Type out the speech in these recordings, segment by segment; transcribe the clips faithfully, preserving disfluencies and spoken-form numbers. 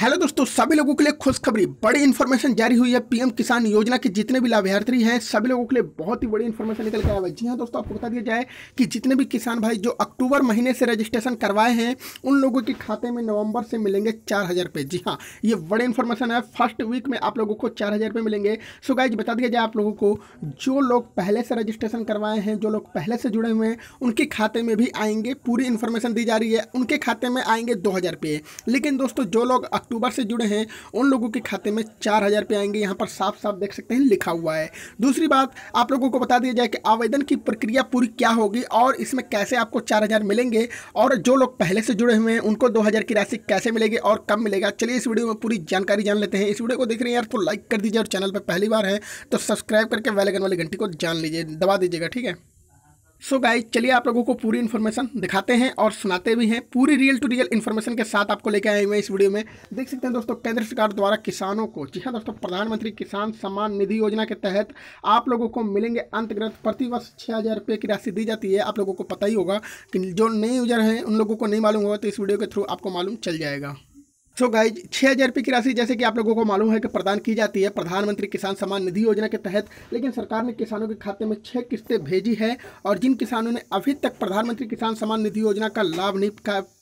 Hello दोस्तों, सभी लोगों के लिए खुशखबरी, बड़ी इन्फॉर्मेशन जारी हुई है। पीएम किसान योजना के जितने भी लाभार्थी हैं सभी लोगों के लिए बहुत ही बड़ी इन्फॉर्मेशन निकल के आया है। जी हाँ दोस्तों, आपको बता दिया जाए कि जितने भी किसान भाई जो अक्टूबर महीने से रजिस्ट्रेशन करवाए हैं उन लोगों के खाते में नवंबर से मिलेंगे चार हज़ार रुपये। जी हाँ, ये बड़ी इन्फॉर्मेशन है। फर्स्ट वीक में आप लोगों को चार हज़ार रुपये मिलेंगे। सो गाइज बता दिया जाए आप लोगों को, जो लोग पहले से रजिस्ट्रेशन करवाए हैं, जो लोग पहले से जुड़े हुए हैं उनके खाते में भी आएंगे, पूरी इन्फॉर्मेशन दी जा रही है, उनके खाते में आएंगे दो हज़ार रुपये। लेकिन दोस्तों जो लोग अक्टूबर से जुड़े हैं उन लोगों के खाते में चार हज़ार रुपये आएंगे, यहाँ पर साफ साफ देख सकते हैं लिखा हुआ है। दूसरी बात आप लोगों को बता दिया जाए कि आवेदन की प्रक्रिया पूरी क्या होगी और इसमें कैसे आपको चार हज़ार मिलेंगे, और जो लोग पहले से जुड़े हुए हैं उनको दो हज़ार की राशि कैसे मिलेगी और कब मिलेगा। चलिए इस वीडियो में पूरी जानकारी जान लेते हैं। इस वीडियो को देख रहे हैं यार तो लाइक कर दीजिए, और चैनल पर पहली बार है तो सब्सक्राइब करके बेल आइकन वाली घंटी को जान लीजिए, दबा दीजिएगा, ठीक है। सो so गाइज चलिए आप लोगों को पूरी इन्फॉर्मेशन दिखाते हैं और सुनाते भी हैं, पूरी रियल टू रियल इन्फॉर्मेशन के साथ आपको लेके आए हुए इस वीडियो में। देख सकते हैं दोस्तों, केंद्र सरकार द्वारा किसानों को, जी हाँ दोस्तों, प्रधानमंत्री किसान सम्मान निधि योजना के तहत आप लोगों को मिलेंगे अंतर्गत प्रतिवर्ष छः हज़ार रुपये की राशि दी जाती है। आप लोगों को पता ही होगा कि जो नए यूजर हैं उन लोगों को नहीं मालूम होगा, तो इस वीडियो के थ्रू आपको मालूम चल जाएगा। सो गाइज छः हज़ार रुपये की राशि जैसे कि आप लोगों को मालूम है कि प्रदान की जाती है प्रधानमंत्री किसान सम्मान निधि योजना के तहत, लेकिन सरकार ने किसानों के खाते में छः किस्तें भेजी है, और जिन किसानों ने अभी तक प्रधानमंत्री किसान सम्मान निधि योजना का लाभ नहीं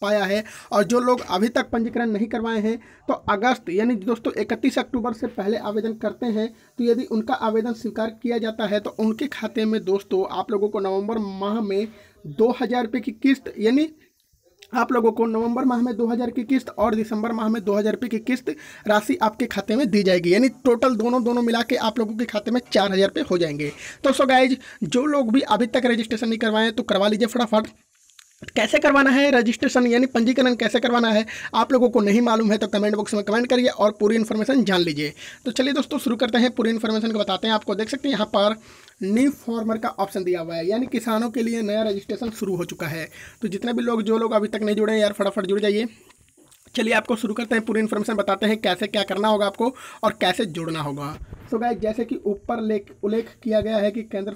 पाया है और जो लोग अभी तक पंजीकरण नहीं करवाए हैं, तो अगस्त यानी दोस्तों इकतीस अक्टूबर से पहले आवेदन करते हैं, तो यदि उनका आवेदन स्वीकार किया जाता है तो उनके खाते में दोस्तों आप लोगों को नवम्बर माह में दो हज़ार रुपये की किस्त, यानी आप लोगों को नवंबर माह में दो हज़ार की किस्त और दिसंबर माह में दो हज़ार रुपये की किस्त राशि आपके खाते में दी जाएगी, यानी टोटल दोनों दोनों मिला के आप लोगों के खाते में चार हज़ार रुपये हो जाएंगे। तो सो गाइज जो लोग भी अभी तक रजिस्ट्रेशन नहीं करवाएं तो करवा लीजिए फटाफट। कैसे करवाना है रजिस्ट्रेशन यानी पंजीकरण कैसे करवाना है आप लोगों को नहीं मालूम है तो कमेंट बॉक्स में कमेंट करिए और पूरी इन्फॉर्मेशन जान लीजिए। तो चलिए दोस्तों शुरू करते हैं, पूरी इन्फॉर्मेशन को बताते हैं। आपको देख सकते हैं यहाँ पर न्यू फॉर्मर का ऑप्शन दिया हुआ है, यानी किसानों के लिए नया रजिस्ट्रेशन शुरू हो चुका है। तो जितने भी लोग जो लोग अभी तक नहीं जुड़े हैं यार फटाफट जुड़ जाइए। चलिए आपको शुरू करते हैं, पूरी इन्फॉर्मेशन बताते हैं कैसे क्या करना होगा आपको और कैसे जुड़ना होगा। तो गाइस जैसे कि ऊपर उल्लेख किया गया है कि केंद्र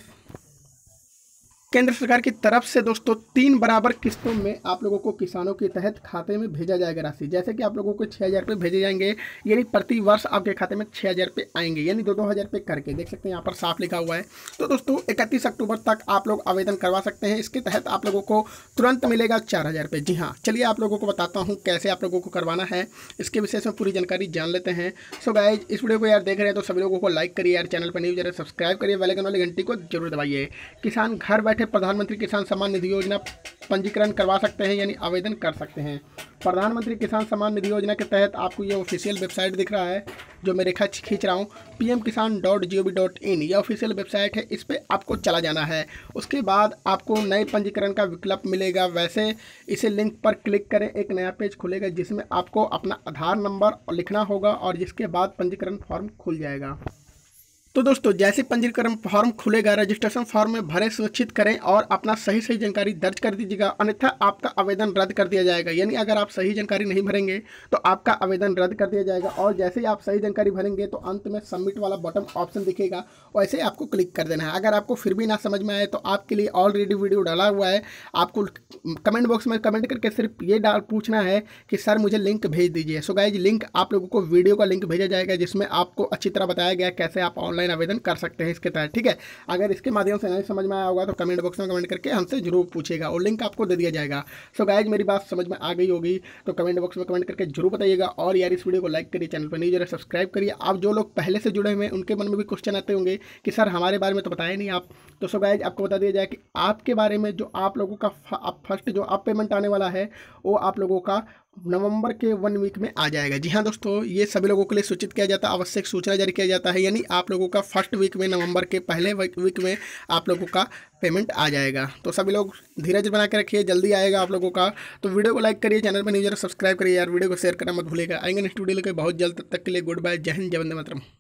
केंद्र सरकार की तरफ से दोस्तों तीन बराबर किस्तों में आप लोगों को किसानों के तहत खाते में भेजा जाएगा राशि। जैसे कि आप लोगों को छः हज़ार रुपये भेजे जाएंगे, यानी प्रति वर्ष आपके खाते में छः हज़ार रुपये आएंगे, यानी दो दो हज़ार रुपये करके, देख सकते हैं यहाँ पर साफ लिखा हुआ है। तो दोस्तों इकतीस अक्टूबर तक आप लोग आवेदन करवा सकते हैं, इसके तहत आप लोगों को तुरंत मिलेगा चार हज़ार रुपये। जी हाँ, चलिए आप लोगों को बताता हूँ कैसे आप लोगों को करवाना है, इसके विशेष में पूरी जानकारी जान लेते हैं। सो गाइज इस वीडियो को यार देख रहे हैं तो सभी लोगों को लाइक करिए, यार चैनल पर न्यूज जरा सब्सक्राइब करिए, बेल आइकन वाली घंटी को जरूर दबाइए। किसान घर बैठे प्रधानमंत्री किसान सम्मान निधि योजना पंजीकरण करवा सकते हैं, यानी आवेदन कर सकते हैं। प्रधानमंत्री किसान सम्मान निधि योजना के तहत आपको ये ऑफिशियल वेबसाइट दिख रहा है जो मैं रेखा खींच रहा हूँ, P M Kisan dot G O V dot I, N official website है, इस पर आपको चला जाना है। उसके बाद आपको नए पंजीकरण का विकल्प मिलेगा, वैसे इसे लिंक पर क्लिक करें, एक नया पेज खुलेगा जिसमें आपको अपना आधार नंबर लिखना होगा और जिसके बाद पंजीकरण फॉर्म खुल जाएगा। तो दोस्तों जैसे पंजीकरण फॉर्म खुलेगा रजिस्ट्रेशन फॉर्म में भरे सुनिश्चित करें और अपना सही सही जानकारी दर्ज कर दीजिएगा, अन्यथा आपका आवेदन रद्द कर दिया जाएगा। यानी अगर आप सही जानकारी नहीं भरेंगे तो आपका आवेदन रद्द कर दिया जाएगा, और जैसे ही आप सही जानकारी भरेंगे तो अंत में सबमिट वाला बटन ऑप्शन दिखेगा, वैसे ही आपको क्लिक कर देना है। अगर आपको फिर भी ना समझ में आए तो आपके लिए ऑलरेडी वीडियो डाला हुआ है, आपको कमेंट बॉक्स में कमेंट करके सिर्फ ये डाल पूछना है कि सर मुझे लिंक भेज दीजिए। सो गाइज लिंक आप लोगों को वीडियो का लिंक भेजा जाएगा जिसमें आपको अच्छी तरह बताया गया कैसे आप ऑनलाइन आवेदन कर सकते हैं इसके तहत, ठीक है। अगर इसके माध्यम से नहीं समझ में आया होगा तो कमेंट बॉक्स में कमेंट करके हमसे जरूर पूछेगा और लिंक आपको दे दिया जाएगा। सो गाइज मेरी बात समझ में आ गई होगी तो कमेंट बॉक्स में कमेंट करके जरूर बताइएगा, और यार इस वीडियो को लाइक करिए, चैनल पर न्यूज जरा सब्सक्राइब करिए। आप जो लोग पहले से जुड़े हुए हैं उनके मन में भी क्वेश्चन आते होंगे कि सर हमारे बारे में तो बताया नहीं आप। तो सो गाइज आपको बता दिया जाए कि आपके बारे में जो आप लोगों का फर्स्ट जो आप पेमेंट आने वाला है वो आप लोगों का नवंबर के वन वीक में आ जाएगा। जी हाँ दोस्तों, ये सभी लोगों के लिए सूचित किया जाता है, आवश्यक सूचना जारी किया जाता है, यानी आप लोगों का फर्स्ट वीक में नवंबर के पहले वीक में आप लोगों का पेमेंट आ जाएगा। तो सभी लोग धीरज बना के रखिए, जल्दी आएगा आप लोगों का। तो वीडियो को लाइक करिए, चैनल पर न्यूज सब्सक्राइब करिए, यार वीडियो को शेयर करना मत भूलिएगा। आएंगे नेक्स्ट वीडियो लेकर बहुत जल्द, तब तक के लिए गुड बाय, जय हिंद, जय वंदे मातरम।